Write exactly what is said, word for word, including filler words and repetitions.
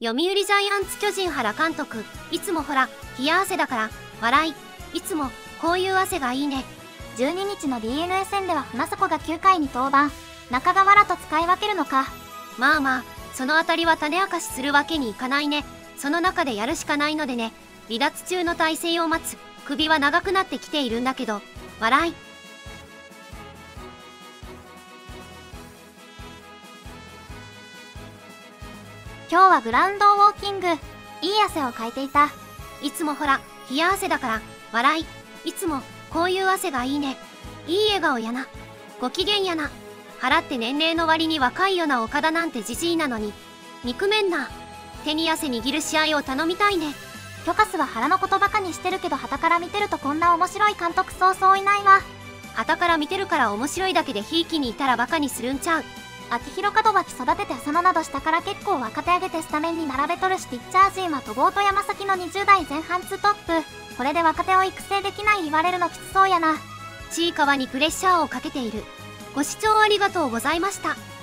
読売ジャイアンツ巨人原監督、いつもほら、冷や汗だから、笑い、いつも、こういう汗がいいね。じゅうににちの ディーエヌエス 戦では花迫がきゅうかいに登板、中川らと使い分けるのか。まあまあ、そのあたりは種明かしするわけにいかないね。その中でやるしかないのでね、離脱中の体勢を待つ、首は長くなってきているんだけど、笑い。今日はグラウンドウォーキング。いい汗をかいていた。いつもほら、冷や汗だから、笑い。いつも、こういう汗がいいね。いい笑顔やな。ご機嫌やな。払って年齢の割に若いよな岡田なんてじじいなのに。憎めんな。手に汗握る試合を頼みたいね。キョカスは原のことばかにしてるけど、傍から見てるとこんな面白い監督そうそういないわ。傍から見てるから面白いだけでひいきにいたらバカにするんちゃう。秋広門脇育てて浅野などしたから結構若手上げてスタメンに並べとるし、ピッチャー陣は戸郷と山崎のにじゅうだいぜん半ツートップ。これで若手を育成できない言われるのきつそうやな。ちいかわにプレッシャーをかけている。ご視聴ありがとうございました。